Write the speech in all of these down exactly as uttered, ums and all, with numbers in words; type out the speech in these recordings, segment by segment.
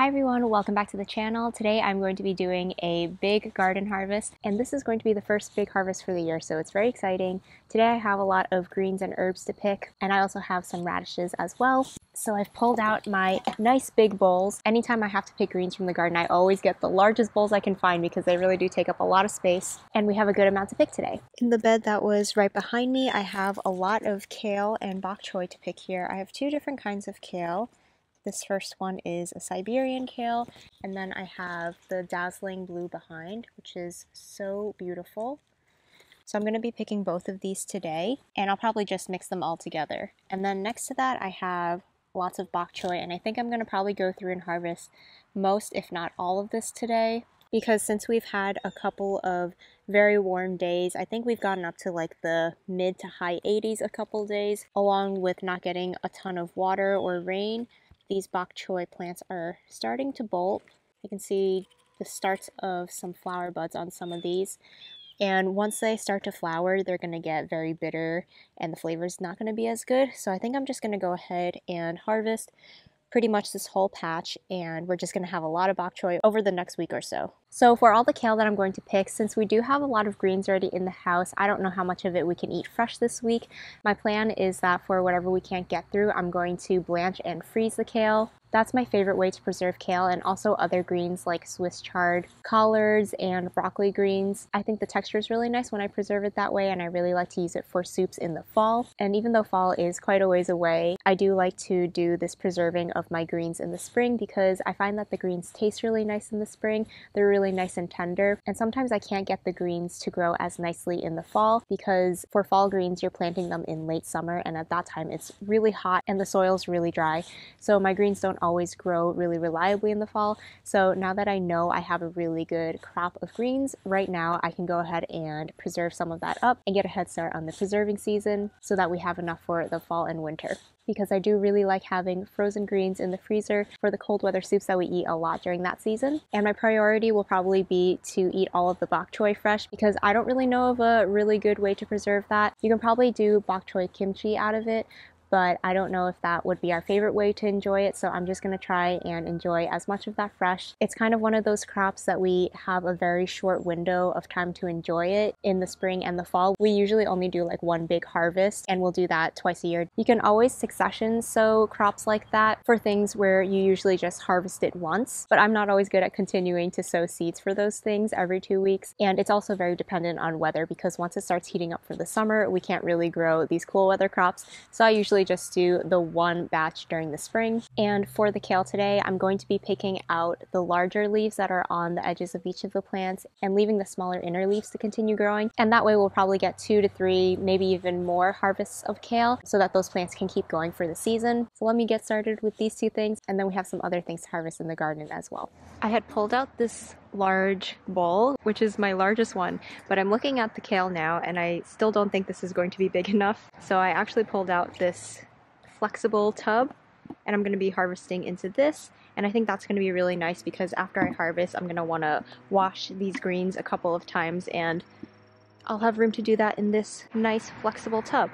Hi everyone, welcome back to the channel. Today I'm going to be doing a big garden harvest, and this is going to be the first big harvest for the year, so it's very exciting. Today I have a lot of greens and herbs to pick, and I also have some radishes as well. So I've pulled out my nice big bowls. Anytime I have to pick greens from the garden, I always get the largest bowls I can find because they really do take up a lot of space, and we have a good amount to pick today. In the bed that was right behind me, I have a lot of kale and bok choy to pick here. I have two different kinds of kale. This first one is a Siberian kale, and then I have the Dazzling Blue behind, which is so beautiful. So I'm going to be picking both of these today, and I'll probably just mix them all together. And then next to that, I have lots of bok choy, and I think I'm going to probably go through and harvest most, if not all, of this today, because since we've had a couple of very warm days, I think we've gotten up to like the mid to high eighties a couple days, along with not getting a ton of water or rain. These bok choy plants are starting to bolt. You can see the starts of some flower buds on some of these. And once they start to flower, they're gonna get very bitter and the flavor is not gonna be as good. So I think I'm just gonna go ahead and harvest pretty much this whole patch, and we're just gonna have a lot of bok choy over the next week or so. So for all the kale that I'm going to pick, since we do have a lot of greens already in the house, I don't know how much of it we can eat fresh this week. My plan is that for whatever we can't get through, I'm going to blanch and freeze the kale. That's my favorite way to preserve kale, and also other greens like Swiss chard, collards, and broccoli greens. I think the texture is really nice when I preserve it that way, and I really like to use it for soups in the fall. And even though fall is quite a ways away, I do like to do this preserving of my greens in the spring because I find that the greens taste really nice in the spring. They're really nice and tender, and sometimes I can't get the greens to grow as nicely in the fall because for fall greens, you're planting them in late summer, and at that time, it's really hot and the soil's really dry. So my greens don't always grow really reliably in the fall. So now that I know I have a really good crop of greens right now, I can go ahead and preserve some of that up and get a head start on the preserving season so that we have enough for the fall and winter, because I do really like having frozen greens in the freezer for the cold weather soups that we eat a lot during that season. And my priority will probably be to eat all of the bok choy fresh because I don't really know of a really good way to preserve that. You can probably do bok choy kimchi out of it, but I don't know if that would be our favorite way to enjoy it, so I'm just gonna try and enjoy as much of that fresh. It's kind of one of those crops that we have a very short window of time to enjoy it in the spring and the fall. We usually only do like one big harvest, and we'll do that twice a year. You can always succession sow crops like that for things where you usually just harvest it once, but I'm not always good at continuing to sow seeds for those things every two weeks, and it's also very dependent on weather because once it starts heating up for the summer, we can't really grow these cool weather crops, so I usually just do the one batch during the spring. And for the kale today, I'm going to be picking out the larger leaves that are on the edges of each of the plants and leaving the smaller inner leaves to continue growing, and that way we'll probably get two to three, maybe even more harvests of kale so that those plants can keep going for the season. So let me get started with these two things, and then we have some other things to harvest in the garden as well. I had pulled out this large bowl, which is my largest one, but I'm looking at the kale now and I still don't think this is going to be big enough, so I actually pulled out this flexible tub and I'm going to be harvesting into this, and I think that's going to be really nice because after I harvest I'm going to want to wash these greens a couple of times, and I'll have room to do that in this nice flexible tub.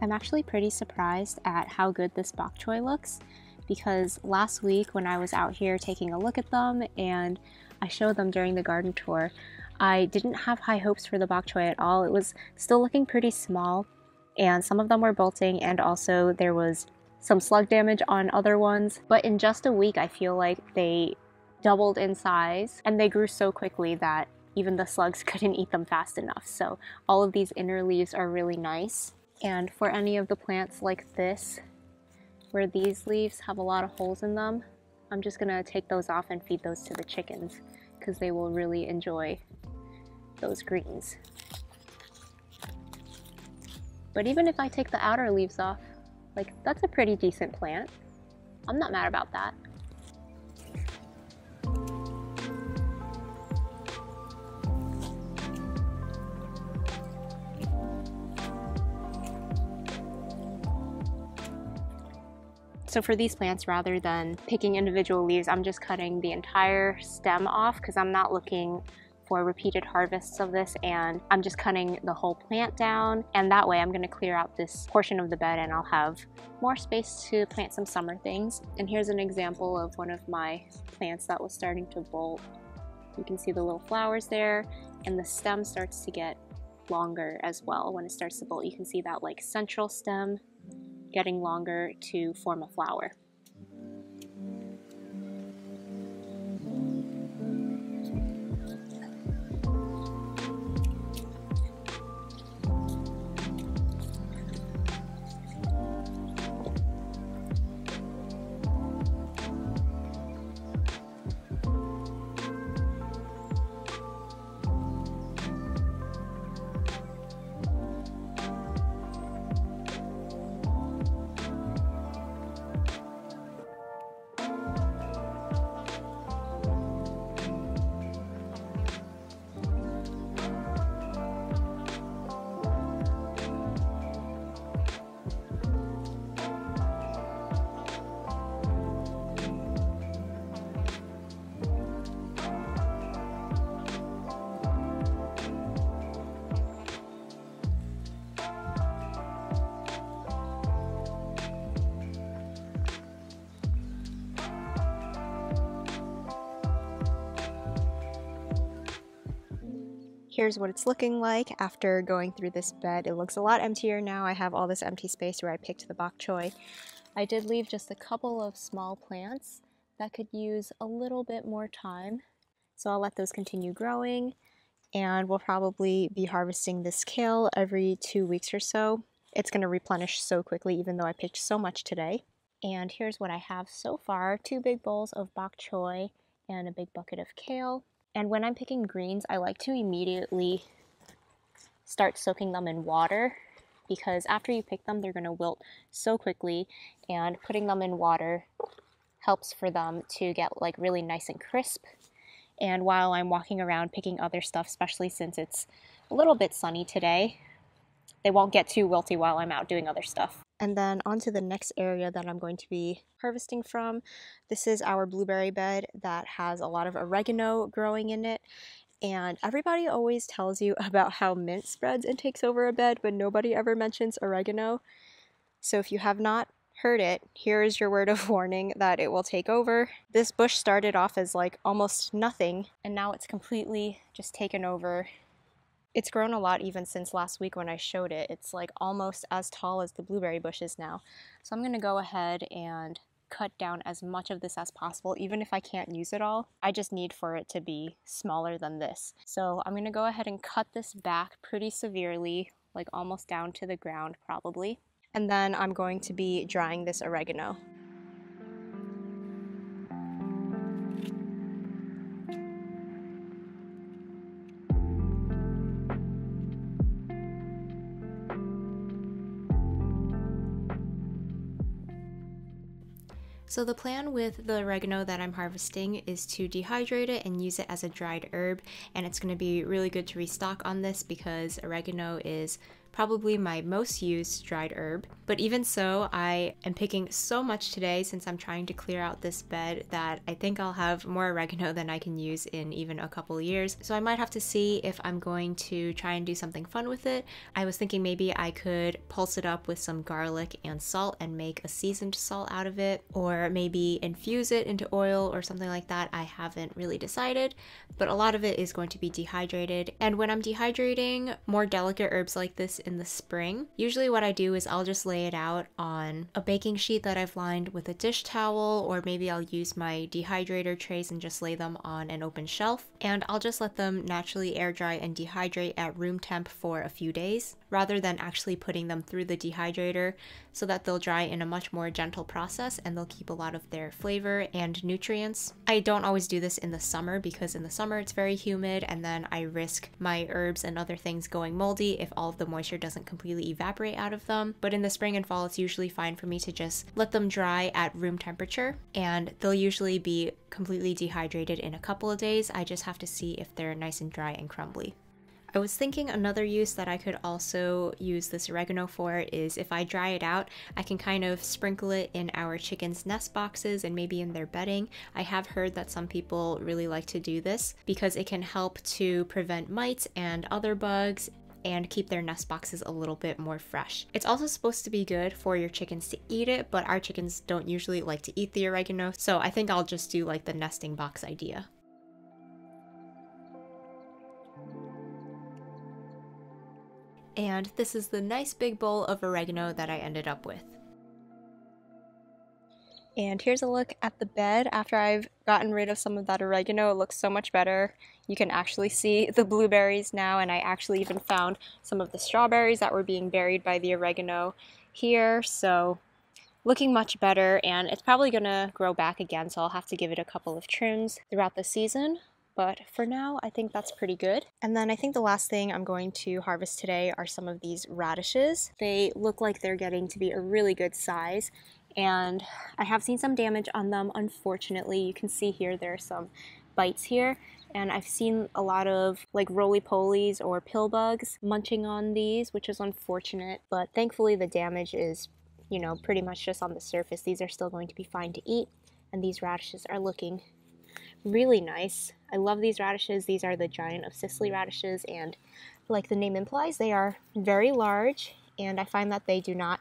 I'm actually pretty surprised at how good this bok choy looks, because last week when I was out here taking a look at them and I showed them during the garden tour, I didn't have high hopes for the bok choy at all. It was still looking pretty small, and some of them were bolting, and also there was some slug damage on other ones. But in just a week, I feel like they doubled in size, and they grew so quickly that even the slugs couldn't eat them fast enough. So all of these inner leaves are really nice. And for any of the plants like this, where these leaves have a lot of holes in them, I'm just gonna take those off and feed those to the chickens, because they will really enjoy those greens. But even if I take the outer leaves off, like, that's a pretty decent plant. I'm not mad about that. So for these plants, rather than picking individual leaves, I'm just cutting the entire stem off, because I'm not looking for repeated harvests of this, and I'm just cutting the whole plant down, and that way I'm going to clear out this portion of the bed and I'll have more space to plant some summer things. And here's an example of one of my plants that was starting to bolt. You can see the little flowers there, and the stem starts to get longer as well when it starts to bolt. You can see that, like, central stem getting longer to form a flower. Here's what it's looking like after going through this bed. It looks a lot emptier now. I have all this empty space where I picked the bok choy. I did leave just a couple of small plants that could use a little bit more time, so I'll let those continue growing, and we'll probably be harvesting this kale every two weeks or so. It's going to replenish so quickly, even though I picked so much today. And here's what I have so far: two big bowls of bok choy and a big bucket of kale. And when I'm picking greens, I like to immediately start soaking them in water, because after you pick them, they're going to wilt so quickly, and putting them in water helps for them to get, like, really nice and crisp. And while I'm walking around picking other stuff, especially since it's a little bit sunny today, they won't get too wilty while I'm out doing other stuff. And then on to the next area that I'm going to be harvesting from. This is our blueberry bed that has a lot of oregano growing in it. And everybody always tells you about how mint spreads and takes over a bed, but nobody ever mentions oregano. So if you have not heard it, here is your word of warning that it will take over. This bush started off as, like, almost nothing, and now it's completely just taken over. It's grown a lot even since last week when I showed it. It's, like, almost as tall as the blueberry bushes now. So I'm going to go ahead and cut down as much of this as possible, even if I can't use it all. I just need for it to be smaller than this. So I'm going to go ahead and cut this back pretty severely, like almost down to the ground probably. And then I'm going to be drying this oregano. So the plan with the oregano that I'm harvesting is to dehydrate it and use it as a dried herb, and it's going to be really good to restock on this because oregano is probably my most used dried herb. But even so, I am picking so much today since I'm trying to clear out this bed that I think I'll have more oregano than I can use in even a couple years. So I might have to see if I'm going to try and do something fun with it. I was thinking maybe I could pulse it up with some garlic and salt and make a seasoned salt out of it, or maybe infuse it into oil or something like that. I haven't really decided, but a lot of it is going to be dehydrated. And when I'm dehydrating more delicate herbs like this in the spring, usually what I do is I'll just lay it out on a baking sheet that I've lined with a dish towel, or maybe I'll use my dehydrator trays and just lay them on an open shelf, and I'll just let them naturally air dry and dehydrate at room temp for a few days rather than actually putting them through the dehydrator, so that they'll dry in a much more gentle process and they'll keep a lot of their flavor and nutrients. I don't always do this in the summer because in the summer it's very humid and then I risk my herbs and other things going moldy if all of the moisture doesn't completely evaporate out of them. But in the spring and fall, it's usually fine for me to just let them dry at room temperature, and they'll usually be completely dehydrated in a couple of days. I just have to see if they're nice and dry and crumbly. I was thinking another use that I could also use this oregano for is if I dry it out, I can kind of sprinkle it in our chickens' nest boxes and maybe in their bedding. I have heard that some people really like to do this because it can help to prevent mites and other bugs and keep their nest boxes a little bit more fresh. It's also supposed to be good for your chickens to eat it, but our chickens don't usually like to eat the oregano, so I think I'll just do like the nesting box idea. And this is the nice big bowl of oregano that I ended up with. And here's a look at the bed after I've gotten rid of some of that oregano. It looks so much better. You can actually see the blueberries now, and I actually even found some of the strawberries that were being buried by the oregano here. So looking much better, and it's probably gonna grow back again, so I'll have to give it a couple of trims throughout the season. But for now, I think that's pretty good. And then I think the last thing I'm going to harvest today are some of these radishes. They look like they're getting to be a really good size, and I have seen some damage on them, unfortunately. You can see here there are some bites here, and I've seen a lot of like roly-polies or pill bugs munching on these, which is unfortunate, but thankfully the damage is, you know, pretty much just on the surface. These are still going to be fine to eat, and these radishes are looking really nice. I love these radishes. These are the Giant of Sicily radishes, and like the name implies, they are very large, and I find that they do not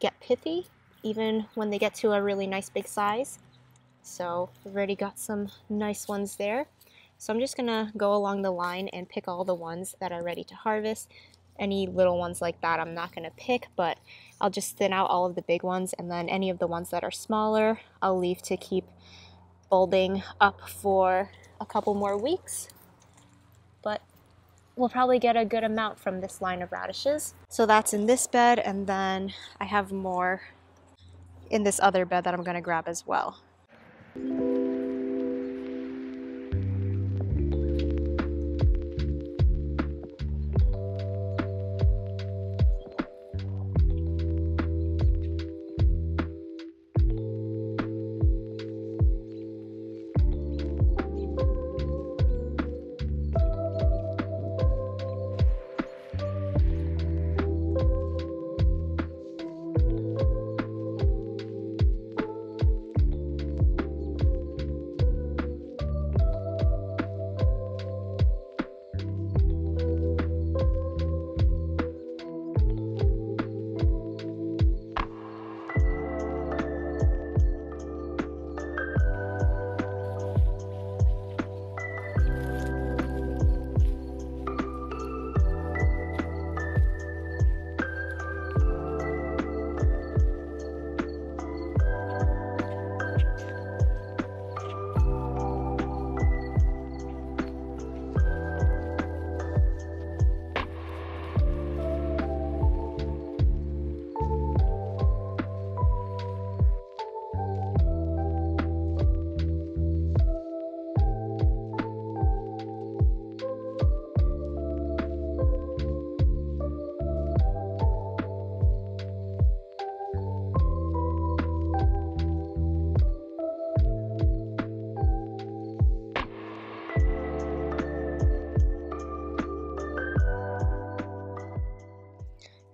get pithy even when they get to a really nice big size. So we've already got some nice ones there. So I'm just gonna go along the line and pick all the ones that are ready to harvest. Any little ones like that I'm not gonna pick, but I'll just thin out all of the big ones, and then any of the ones that are smaller I'll leave to keep bulbing up for a couple more weeks, but we'll probably get a good amount from this line of radishes. So that's in this bed, and then I have more in this other bed that I'm gonna grab as well.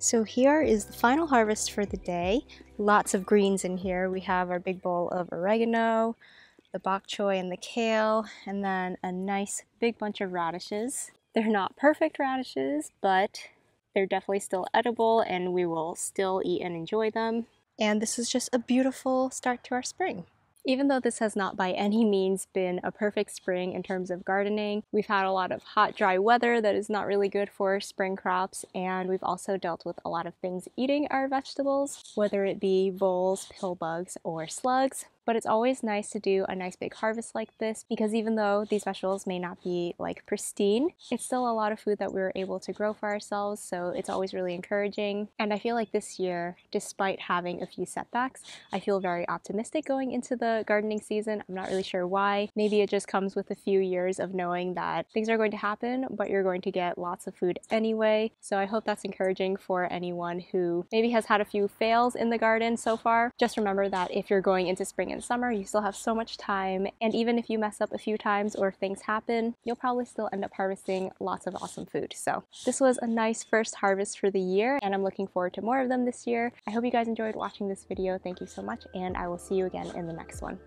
So here is the final harvest for the day. Lots of greens in here. We have our big bowl of oregano, the bok choy and the kale, and then a nice big bunch of radishes. They're not perfect radishes, but they're definitely still edible and we will still eat and enjoy them. And this is just a beautiful start to our spring. Even though this has not by any means been a perfect spring in terms of gardening, we've had a lot of hot, dry weather that is not really good for spring crops, and we've also dealt with a lot of things eating our vegetables, whether it be voles, pill bugs, or slugs. But it's always nice to do a nice big harvest like this, because even though these vegetables may not be like pristine, it's still a lot of food that we were able to grow for ourselves, so it's always really encouraging. And I feel like this year, despite having a few setbacks, I feel very optimistic going into the gardening season. I'm not really sure why. Maybe it just comes with a few years of knowing that things are going to happen, but you're going to get lots of food anyway. So I hope that's encouraging for anyone who maybe has had a few fails in the garden so far. Just remember that if you're going into spring and summer, you still have so much time, and even if you mess up a few times or if things happen, you'll probably still end up harvesting lots of awesome food. So this was a nice first harvest for the year, and I'm looking forward to more of them this year. I hope you guys enjoyed watching this video. Thank you so much, and I will see you again in the next one.